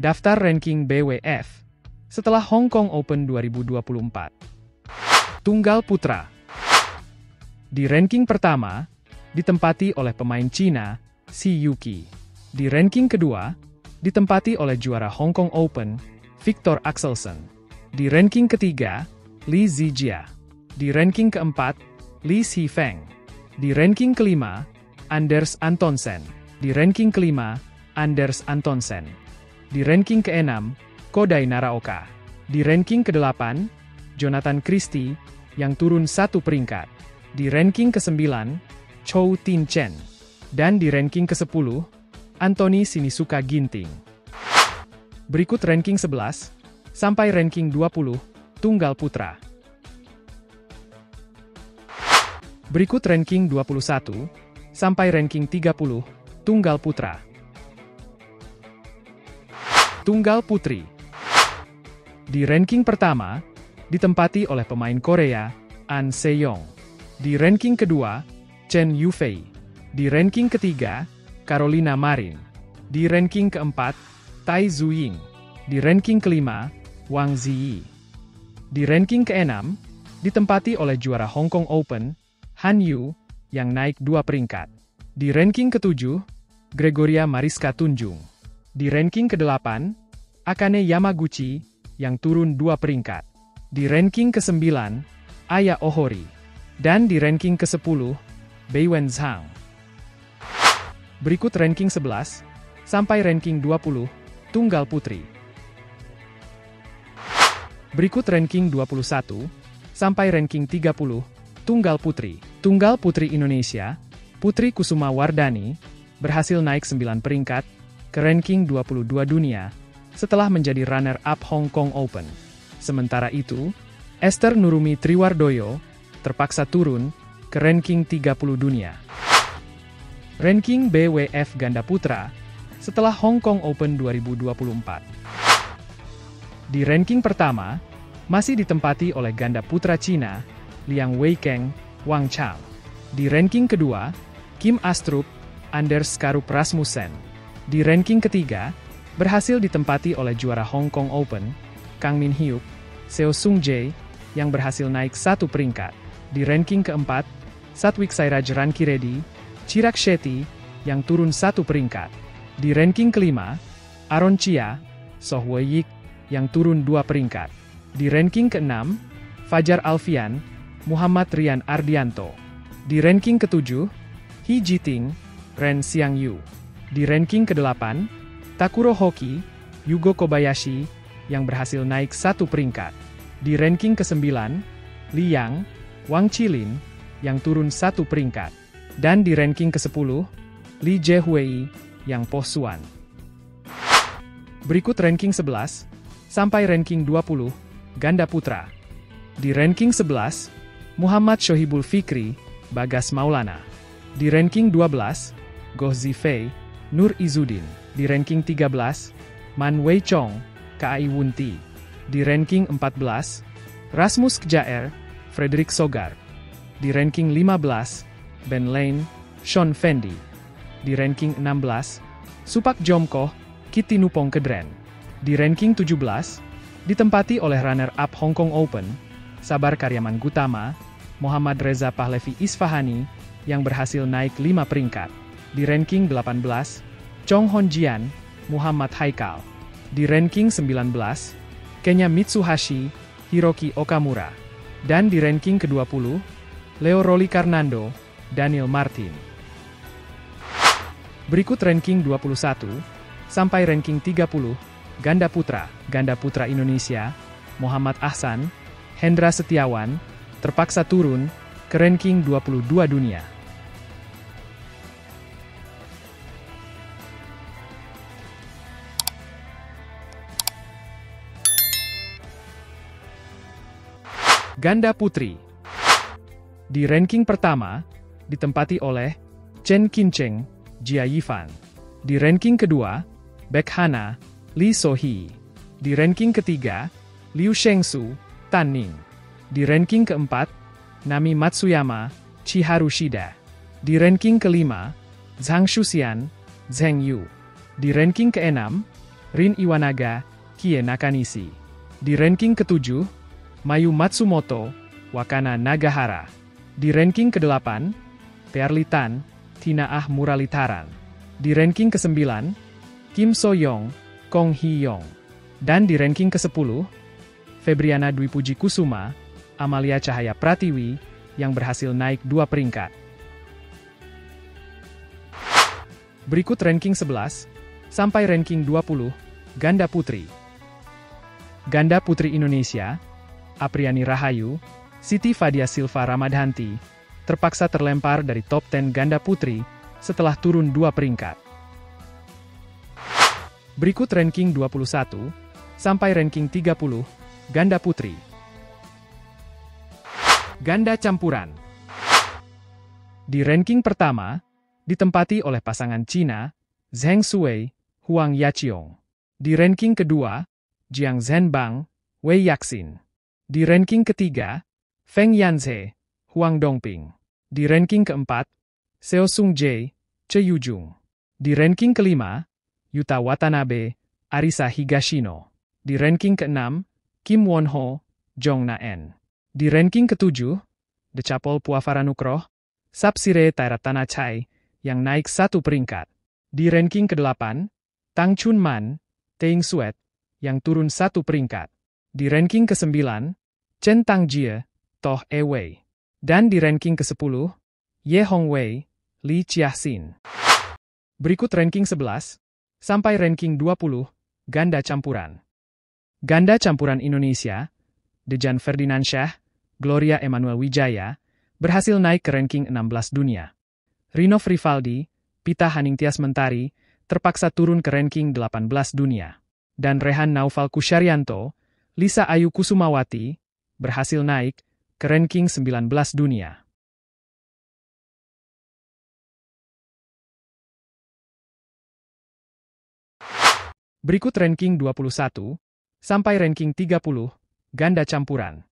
Daftar ranking BWF setelah Hong Kong Open 2024. Tunggal putra. Di ranking pertama, ditempati oleh pemain Cina, Si Yuki. Di ranking kedua, ditempati oleh juara Hong Kong Open, Victor Axelsen. Di ranking ketiga, Li Zijia. Di ranking keempat, Li Xifeng. Di ranking kelima, Anders Antonsen. Di ranking kelima, Anders Antonsen. Di ranking keenam, Kodai Naraoka. Di ranking ke-8, Jonathan Christie, yang turun satu peringkat. Di ranking ke-9, Chou Tien Chen. Dan di ranking ke-10, Anthony Sinisuka Ginting. Berikut ranking 11, sampai ranking 20, Tunggal Putra. Berikut ranking 21, sampai ranking 30, Tunggal Putra. Tunggal Putri. Di ranking pertama, ditempati oleh pemain Korea, An Se-young. Di ranking kedua, Chen Yufei. Di ranking ketiga, Carolina Marin. Di ranking keempat, Tai Zhuying. Di ranking kelima, Wang Ziyi. Di ranking keenam, ditempati oleh juara Hong Kong Open, Han Yu, yang naik 2 peringkat. Di ranking ketujuh, Gregoria Mariska Tunjung. Di ranking kedelapan, Akane Yamaguchi, yang turun 2 peringkat. Di ranking kesembilan, Aya Ohori. Dan di ranking ke-10, Beiwen Zhang. Berikut ranking 11, sampai ranking 20, Tunggal Putri. Berikut ranking 21, sampai ranking 30, Tunggal Putri. Tunggal Putri Indonesia, Putri Kusuma Wardani, berhasil naik 9 peringkat ke ranking 22 dunia setelah menjadi runner-up Hong Kong Open. Sementara itu, Esther Nurumi Triwardoyo, terpaksa turun ke ranking 30 dunia. Ranking BWF Ganda Putra setelah Hong Kong Open 2024. Di ranking pertama, masih ditempati oleh ganda putra Cina, Liang Weikeng, Wang Chao. Di ranking kedua, Kim Astrup, Anders Karup Rasmussen. Di ranking ketiga, berhasil ditempati oleh juara Hong Kong Open, Kang Min Hyuk, Seo Sung Jae, yang berhasil naik 1 peringkat. Di ranking keempat, Satwik Sairaj Ran Kiredi, Chirag Shetty, yang turun 1 peringkat. Di ranking kelima, Aaron Chia, Soh Wei Yik, yang turun 2 peringkat. Di ranking keenam, Fajar Alfian, Muhammad Rian Ardianto. Di ranking ketujuh, He Jiting, Ren Xiang Yu. Di ranking kedelapan, Takuro Hoki, Yugo Kobayashi, yang berhasil naik 1 peringkat. Di ranking kesembilan, Liang, Wang Qilin, yang turun 1 peringkat. Dan di ranking ke-10, Li Jiahui, yang posuan. Berikut ranking 11, sampai ranking 20, Ganda Putra. Di ranking 11, Muhammad Shohibul Fikri, Bagas Maulana. Di ranking 12, Goh Zifei, Nur Izudin. Di ranking 13, Man Wei Chong, Kai Wunti. Di ranking 14, Rasmus Kjaer, Frederick Sogar. Di ranking 15, Ben Lane, Sean Fendi. Di ranking 16, Supak Jomkoh, Kitty Nupong Kedren. Di ranking 17, ditempati oleh runner-up Hong Kong Open, Sabar Karyaman Gutama, Muhammad Reza Pahlevi Isfahani, yang berhasil naik 5 peringkat. Di ranking 18, Chong Honjian, Muhammad Haikal. Di ranking 19, Kenya Mitsuhashi, Hiroki Okamura. Dan di ranking ke-20, Leo Roli Karnando, Daniel Martin. Berikut ranking 21, sampai ranking 30, Ganda Putra. Ganda Putra Indonesia, Muhammad Ahsan, Hendra Setiawan, terpaksa turun ke ranking 22 dunia. Ganda Putri. Di ranking pertama, ditempati oleh Chen Qingcheng, Jia Yifan. Di ranking kedua, Baek Hana, Lee Sohee. Di ranking ketiga, Liu Shengsu, Tan Ning. Di ranking keempat, Nami Matsuyama, Chiharu Shida. Di ranking kelima, Zhang Shuxian, Zheng Yu. Di ranking keenam, Rin Iwanaga, Kie Nakanishi. Di ranking ke-7, Mayu Matsumoto, Wakana Nagahara. Di ranking ke-8, Pearly Tan, Tinaah Muralitaran. Di ranking ke-9, Kim So-yong, Kong Hee-yong. Dan di ranking ke-10, Febriana Dwi Puji Kusuma, Amalia Cahaya Pratiwi, yang berhasil naik 2 peringkat. Berikut ranking 11, sampai ranking 20, Ganda Putri. Ganda Putri Indonesia, Apriani Rahayu, Siti Fadia Silva Ramadhanti, terpaksa terlempar dari top 10 ganda putri, setelah turun 2 peringkat. Berikut ranking 21, sampai ranking 30, ganda putri. Ganda campuran. Di ranking pertama, ditempati oleh pasangan Cina, Zheng Shuai, Huang Yaqiong. Di ranking kedua, Jiang Zhenbang, Wei Yaxin. Di ranking ketiga, Feng Yanze, Huang Dongping. Di ranking keempat, Seo Sung Jae, Che Yujung. Di ranking kelima, Yuta Watanabe, Arisa Higashino. Di ranking keenam, Kim Won Ho, Jong Na-en. Di ranking ketujuh, Decapol Puafaranukroh, Sapsire Tairatana Chai, yang naik 1 peringkat. Di ranking kedelapan, Tang Chun Man, Teing Suet, yang turun 1 peringkat. Di ranking kesembilan, Chen Tangjie, Toh Ewei. Dan di ranking ke-10, Ye Hongwei, Li Jiaxin. Berikut ranking 11, sampai ranking 20, ganda campuran. Ganda campuran Indonesia, Dejan Ferdinand Syah, Gloria Emmanuel Wijaya, berhasil naik ke ranking 16 dunia. Rinov Rivaldi, Pita Haningtyas Mentari, terpaksa turun ke ranking 18 dunia. Dan Rehan Naufal Kusyarianto, Lisa Ayu Kusumawati, berhasil naik ke ranking 19 dunia. Berikut ranking 21, sampai ranking 30, ganda campuran.